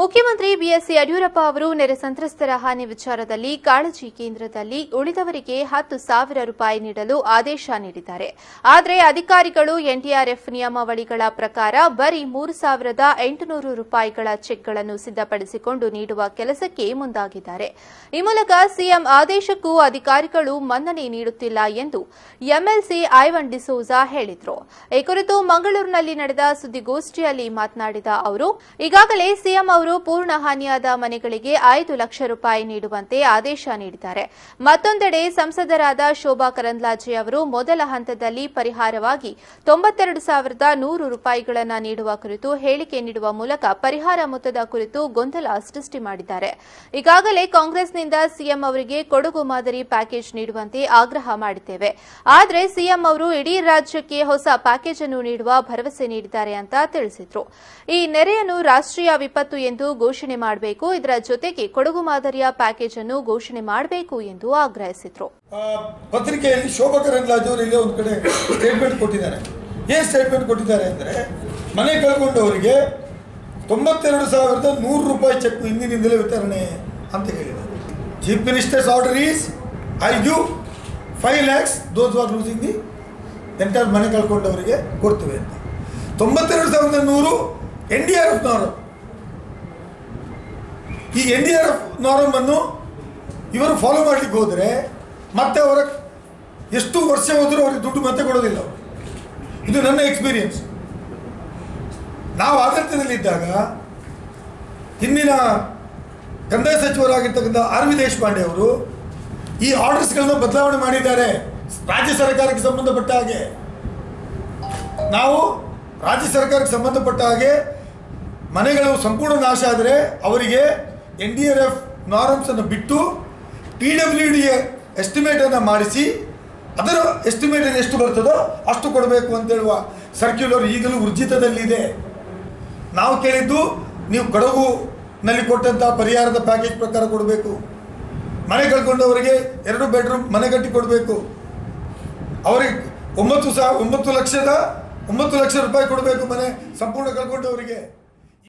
ಮುಖ್ಯಮಂತ್ರಿ ಬಿಎಸ್ ಯಡಿಯೂರಪ್ಪ ಅವರು ನೆರೆ ಸಂತ್ರಸ್ತರ ಹಾನಿ ವಿಚಾರದಲ್ಲಿ ಕಾಳಜಿ ಕೇಂದ್ರದಲ್ಲಿ ಉಳಿದವರಿಗೆ 10,000 ರೂಪಾಯಿ ನೀಡಲು ಆದೇಶ ನೀಡಿದ್ದಾರೆ. ಆದರೆ ಅಧಿಕಾರಿಗಳು ಎನ್ಡಿಆರ್ಎಫ್ ನಿಯಮಾವಳಿಗಳ ಪ್ರಕಾರ ಬರೀ 3,800 ರೂಪಾಯಿಗಳ ಚೆಕ್ಗಳನ್ನು ಸಿದ್ದಪಡಿಸಿಕೊಂಡು ನೀಡುವ ಕೆಲಸಕ್ಕೆ ಮುಂದಾಗಿದ್ದಾರೆ. ಈ ಮೂಲಕ ಸಿಎಂ ಆದೇಶಕ್ಕೂ ಅಧಿಕಾರಿಗಳು ಮನ್ನಣೆ ನೀಡುತ್ತಿಲ್ಲ ಎಂದು ಎಂಎಲ್ಸಿ ಐವನ್ ಡಿಸೋಜಾ ಹೇಳಿದರು. ಈ ಕುರಿತು ಮಂಗಳೂರಿನಲ್ಲಿ ನಡೆದ ಸುದ್ದಿಗೋಷ್ಠಿಯಲ್ಲಿ ಮಾತನಾಡಿದ ಅವರು, ಈಗಾಗಲೇ ಸಿಎಂ ಅವರು ಪೂರ್ಣ ಹಾನಿಯಾದ ಮನೆಗಳಿಗೆ 5 ಲಕ್ಷ ರೂಪಾಯಿ ನೀಡುವಂತೆ ಆದೇಶ ನೀಡಿದ್ದಾರೆ. ಮತ್ತೊಂದೆಡೆ ಸಂಸದರಾದ ಶೋಭಾ ಕರಂದ್ಲಾಜೆ ಅವರು ಮೊದಲ ಹಂತದಲ್ಲಿ ಪರಿಹಾರವಾಗಿ 92,100 ರೂಪಾಯಿಗಳನ್ನು ನೀಡುವ ಕುರಿತು ಹೇಳಿಕೆ ನೀಡುವ ಮೂಲಕ ಪರಿಹಾರ ಮೊತ್ತದ ಕುರಿತು ಗೊಂದಲ ಸೃಷ್ಟಿ ಮಾಡಿದ್ದಾರೆ. ಈಗಾಗಲೇ ಕಾಂಗ್ರೆಸ್ನಿಂದ ಸಿಎಂ ಅವರಿಗೆ ಕೊಡಗು ಮಾದರಿ ಪ್ಯಾಕೇಜ್ ನೀಡುವಂತೆ ಆಗ್ರಹ ಮಾಡಿದ್ದೇವೆ. ಆದರೆ ಸಿಎಂ ಅವರು ಇಡೀ ರಾಜ್ಯಕ್ಕೆ ಹೊಸ ಪ್ಯಾಕೇಜ್ ಅನ್ನು ನೀಡುವ ಭರವಸೆ ನೀಡಿದ್ದಾರೆ ಅಂತ ತಿಳಿಸಿದರು. ಈ ನೆರೆಯನ್ನು ರಾಷ್ಟ್ರೀಯ ವಿಪತ್ತು ಎಂದು ಘೋಷಣೆ ಮಾಡಬೇಕು, ಇದರ ಜೊತೆಗೆ ಕೊಡಗು ಮಾದರಿಯ ಪ್ಯಾಕೇಜ್ ಅನ್ನು ಘೋಷಣೆ ಮಾಡಬೇಕು ಎಂದು ಆಗ್ರಹಿಸಿದರು. ಪತ್ರಿಕೆಯಲ್ಲಿ ಶೋಭಾ ಕರಂದ್ಲಾಜೆ ಅವರಿಗೆ ಒಂದು ಕಡೆ ಸ್ಟೇಟ್ಮೆಂಟ್ ಕೊಟ್ಟಿದ್ದಾರೆ. ಏನು ಸ್ಟೇಟ್ಮೆಂಟ್ ಕೊಟ್ಟಿದ್ದಾರೆ ಅಂದರೆ, ಮನೆ ಕಳ್ಕೊಂಡವರಿಗೆ 92,100 ರೂಪಾಯಿ ಚೆಕ್ ಇಂದಿನಿಂದಲೇ ವಿತರಣೆ ಅಂತ ಹೇಳಿದ್ದಾರೆ. Chief ministers order is I give 5 lakhs those are losing the entire ಮನೆ ಕಳ್ಕೊಂಡವರಿಗೆ ಕೊಡ್ತೇವೆ ಅಂತ. 92,100 NDRF ನಾರಂ. ಈ NDRF ನಾರಮನ್ನು ಇವರು ಫಾಲೋ ಮಾಡಲಿಕ್ಕೆ ಹೋದರೆ ಮತ್ತೆ ಅವರ ಎಷ್ಟು ವರ್ಷ ಹೋದರೂ ಅವ್ರಿಗೆ ದುಡ್ಡು ಮತ್ತೆ ಕೊಡೋದಿಲ್ಲ. ಇದು ನನ್ನ ಎಕ್ಸ್ಪೀರಿಯನ್ಸ್. ನಾವು ಆಡಳಿತದಲ್ಲಿದ್ದಾಗ ಹಿಂದಿನ ಕಂದಾಯ ಸಚಿವರಾಗಿರ್ತಕ್ಕಂಥ ಆರ್.ವಿ. ದೇಶಪಾಂಡೆ ಅವರು ಈ ಆರ್ಡರ್ಸ್ಗಳನ್ನ ಬದಲಾವಣೆ ಮಾಡಿದ್ದಾರೆ. ರಾಜ್ಯ ಸರ್ಕಾರಕ್ಕೆ ಸಂಬಂಧಪಟ್ಟ ಹಾಗೆ ನಾವು ರಾಜ್ಯ ಸರ್ಕಾರಕ್ಕೆ ಸಂಬಂಧಪಟ್ಟ ಹಾಗೆ ಮನೆಗಳು ಸಂಪೂರ್ಣ ನಾಶ ಆದರೆ ಅವರಿಗೆ NDRF ನಾರ್ಮ್ಸನ್ನು ಬಿಟ್ಟು TWDಯ ಎಸ್ಟಿಮೇಟನ್ನು ಮಾಡಿಸಿ ಅದರ ಎಸ್ಟಿಮೇಟನ್ನು ಎಷ್ಟು ಬರ್ತದೋ ಅಷ್ಟು ಕೊಡಬೇಕು ಅಂತೇಳುವ ಸರ್ಕ್ಯುಲರ್ ಈಗಲೂ ಊರ್ಜಿತದಲ್ಲಿದೆ. ನಾವು ಕೇಳಿದ್ದು ನೀವು ಕೊಡಗುನಲ್ಲಿ ಕೊಟ್ಟಂಥ ಪರಿಹಾರದ ಪ್ಯಾಕೇಜ್ ಪ್ರಕಾರ ಕೊಡಬೇಕು. ಮನೆ ಕಳ್ಕೊಂಡವರಿಗೆ 2 bedroom ಮನೆ ಕಟ್ಟಿ ಕೊಡಬೇಕು. ಅವರಿಗೆ 9,00,000 ರೂಪಾಯಿ ಕೊಡಬೇಕು ಮನೆ ಸಂಪೂರ್ಣ ಕಳ್ಕೊಂಡವರಿಗೆ.